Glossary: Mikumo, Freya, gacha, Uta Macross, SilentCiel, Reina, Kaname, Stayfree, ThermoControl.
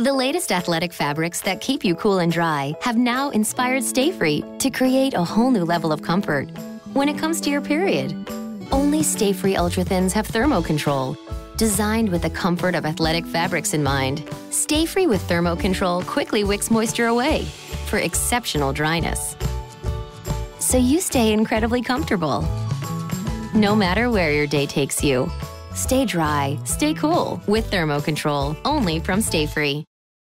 The latest athletic fabrics that keep you cool and dry have now inspired Stay Free to create a whole new level of comfort. When it comes to your period, only Stay Free Ultra Thins have ThermoControl, designed with the comfort of athletic fabrics in mind. Stay Free with ThermoControl quickly wicks moisture away for exceptional dryness, so you stay incredibly comfortable. No matter where your day takes you, stay dry, stay cool with ThermoControl, only from Stay Free.